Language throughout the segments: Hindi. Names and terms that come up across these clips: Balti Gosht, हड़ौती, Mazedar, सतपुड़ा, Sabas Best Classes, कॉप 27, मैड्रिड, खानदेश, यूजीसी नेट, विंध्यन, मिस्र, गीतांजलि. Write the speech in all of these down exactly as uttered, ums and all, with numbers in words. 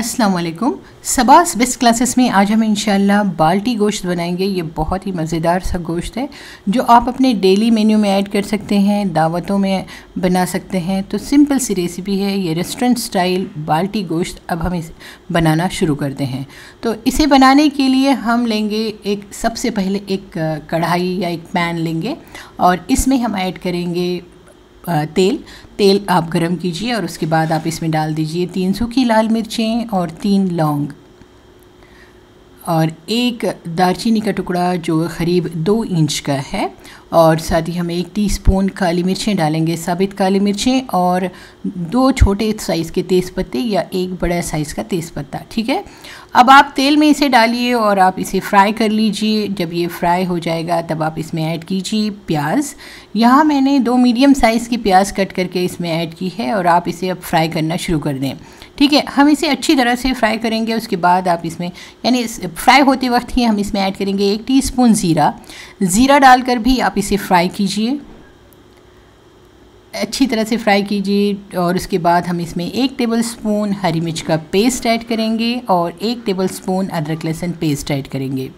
अस्सलाम वालेकुम। सबास बेस्ट क्लासेस में आज हम इंशाल्लाह बाल्टी गोश्त बनाएंगे। ये बहुत ही मज़ेदार सा गोश्त है जो आप अपने डेली मेन्यू में ऐड कर सकते हैं, दावतों में बना सकते हैं। तो सिंपल सी रेसिपी है ये, रेस्टोरेंट स्टाइल बाल्टी गोश्त। अब हम इसे बनाना शुरू करते हैं। तो इसे बनाने के लिए हम लेंगे एक, सबसे पहले एक कढ़ाई या एक पैन लेंगे और इसमें हम ऐड करेंगे तेल। तेल आप गरम कीजिए और उसके बाद आप इसमें डाल दीजिए तीन सूखी लाल मिर्चें और तीन लौंग और एक दालचीनी का टुकड़ा जो करीब दो इंच का है। और साथ ही हम एक टीस्पून काली मिर्चें डालेंगे, साबित काली मिर्चें, और दो छोटे साइज़ के तेज़पत्ते या एक बड़ा साइज़ का तेज़पत्ता। ठीक है, अब आप तेल में इसे डालिए और आप इसे फ्राई कर लीजिए। जब ये फ्राई हो जाएगा तब आप इसमें ऐड कीजिए प्याज। यहाँ मैंने दो मीडियम साइज़ की प्याज कट करके इसमें ऐड की है और आप इसे अब फ्राई करना शुरू कर दें। ठीक है, हम इसे अच्छी तरह से फ्राई करेंगे। उसके बाद आप इसमें, यानी फ्राई होते वक्त ही हम इसमें ऐड करेंगे एक टीस्पून ज़ीरा। ज़ीरा डालकर भी आप इसे फ्राई कीजिए, अच्छी तरह से फ्राई कीजिए। और उसके बाद हम इसमें एक टेबलस्पून हरी मिर्च का पेस्ट ऐड करेंगे और एक टेबलस्पून अदरक लहसुन पेस्ट ऐड करेंगे।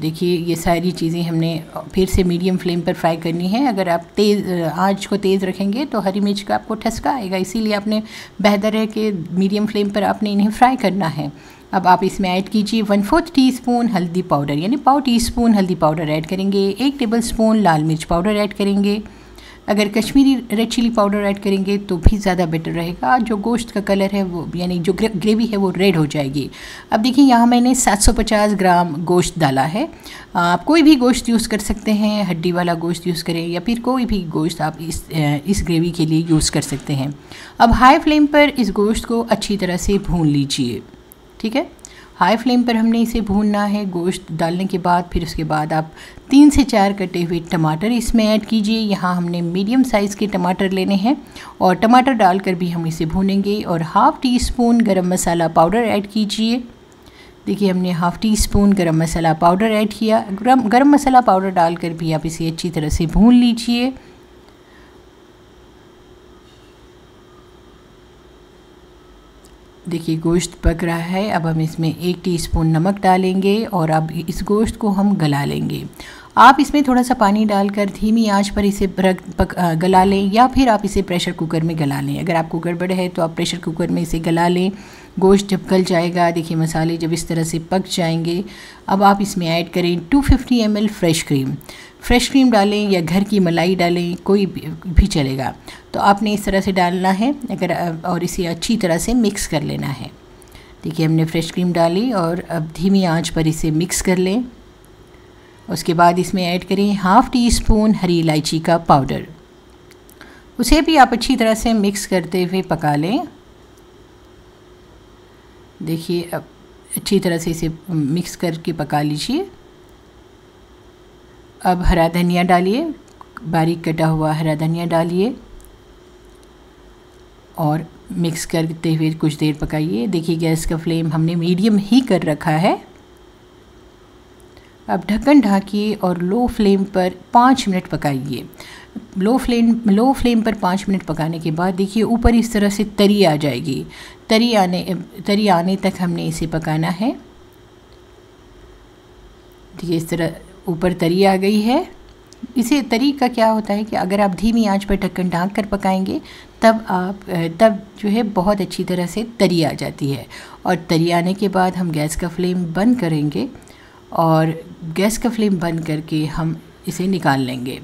देखिए, ये सारी चीज़ें हमने फिर से मीडियम फ्लेम पर फ्राई करनी है। अगर आप तेज़ आंच को तेज़ रखेंगे तो हरी मिर्च का आपको ठसका आएगा, इसीलिए आपने बेहतर है कि मीडियम फ्लेम पर आपने इन्हें फ्राई करना है। अब आप इसमें ऐड कीजिए वन फोर्थ टीस्पून हल्दी पाउडर, यानी पाव टीस्पून हल्दी पाउडर ऐड करेंगे, एक टेबलस्पून लाल मिर्च पाउडर ऐड करेंगे। अगर Kashmiri red chilli powder add करेंगे तो भी ज़्यादा बेटर रहेगा। जो गोश्त का कलर है वो, यानी जो ग्रेवी है वो रेड हो जाएगी। अब देखिए, यहाँ मैंने सात सौ पचास ग्राम गोश्त डाला है। आप कोई भी गोश्त यूज़ कर सकते हैं, हड्डी वाला गोश्त यूज़ करें या फिर कोई भी गोश्त आप इस इस ग्रेवी के लिए यूज़ कर सकते हैं। अब हाई फ्लेम पर इस गोश्त को अच्छी तरह से भून लीजिए। ठीक है, हाई फ्लेम पर हमने इसे भूनना है। गोश्त डालने के बाद फिर उसके बाद आप तीन से चार कटे हुए टमाटर इसमें ऐड कीजिए। यहाँ हमने मीडियम साइज़ के टमाटर लेने हैं और टमाटर डालकर भी हम इसे भूनेंगे। और हाफ़ टी स्पून गरम मसाला पाउडर ऐड कीजिए। देखिए, हमने हाफ़ टी स्पून गरम मसाला पाउडर ऐड किया। गरम गरम मसाला पाउडर डालकर भी आप इसे अच्छी तरह से भून लीजिए। देखिए, गोश्त पक रहा है। अब हम इसमें एक टीस्पून नमक डालेंगे और अब इस गोश्त को हम गला लेंगे। आप इसमें थोड़ा सा पानी डालकर धीमी आंच पर इसे रख पक गला लें या फिर आप इसे प्रेशर कुकर में गला लें। अगर आपको गड़बड़ है तो आप प्रेशर कुकर में इसे गला लें। गोश्त जब गल जाएगा, देखिए मसाले जब इस तरह से पक जाएंगे, अब आप इसमें ऐड करें दो सौ पचास M L fresh cream. Fresh cream डालें या घर की मलाई डालें, कोई भी चलेगा। तो आपने इस तरह से डालना है अगर, और इसे अच्छी तरह से मिक्स कर लेना है। देखिए, हमने फ्रेश क्रीम डाली और अब धीमी आंच पर इसे मिक्स कर लें। उसके बाद इसमें ऐड करें हाफ़ टी स्पून हरी इलायची का पाउडर। उसे भी आप अच्छी तरह से मिक्स करते हुए पका लें। देखिए, अब अच्छी तरह से इसे मिक्स करके पका लीजिए। अब हरा धनिया डालिए, बारीक कटा हुआ हरा धनिया डालिए और मिक्स करते हुए कुछ देर पकाइए। देखिए, गैस का फ्लेम हमने मीडियम ही कर रखा है। अब ढक्कन ढाकिए और लो फ्लेम पर पाँच मिनट पकाइए। लो फ्लेम लो फ्लेम पर पाँच मिनट पकाने के बाद देखिए ऊपर इस तरह से तरी आ जाएगी। तरी आने तरी आने तक हमने इसे पकाना है। देखिए, इस तरह ऊपर तरी आ गई है। इसे तरी का क्या होता है कि अगर आप धीमी आंच पर ढक्कन ढाँक कर पकाएंगे तब आप तब जो है बहुत अच्छी तरह से तरी आ जाती है। और तरी आने के बाद हम गैस का फ्लेम बंद करेंगे और गैस का फ्लेम बंद करके हम इसे निकाल लेंगे।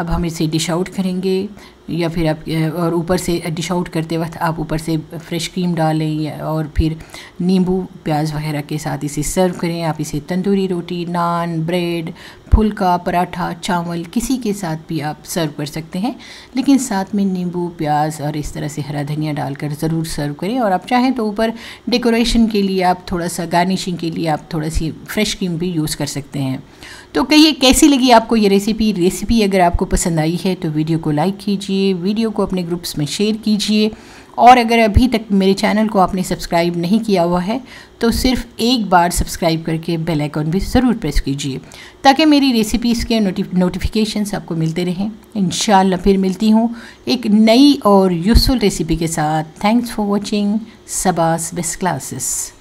अब हम इसे डिश आउट करेंगे या फिर आप, और ऊपर से डिश आउट करते वक्त आप ऊपर से फ्रेश क्रीम डालें या और फिर नींबू प्याज वगैरह के साथ इसे सर्व करें। आप इसे तंदूरी रोटी, नान, ब्रेड, फुल्का, पराठा, चावल किसी के साथ भी आप सर्व कर सकते हैं, लेकिन साथ में नींबू प्याज और इस तरह से हरा धनिया डालकर ज़रूर सर्व करें। और आप चाहें तो ऊपर डेकोरेशन के लिए आप थोड़ा सा, गार्निशिंग के लिए आप थोड़ा सी फ्रेश क्रीम भी यूज़ कर सकते हैं। तो कहिए कैसी लगी आपको ये रेसिपी। रेसिपी अगर आपको पसंद आई है तो वीडियो को लाइक कीजिए, कीजिए, वीडियो को अपने ग्रुप्स में शेयर कीजिए, और अगर अभी तक मेरे चैनल को आपने सब्सक्राइब नहीं किया हुआ है तो सिर्फ एक बार सब्सक्राइब करके बेल आइकॉन भी ज़रूर प्रेस कीजिए ताकि मेरी रेसिपीज़ के नोटिफिकेशंस आपको मिलते रहें। इंशाल्लाह फिर मिलती हूँ एक नई और यूज़फुल रेसिपी के साथ। थैंक्स फॉर वॉचिंग सबास बेस्ट क्लासेस।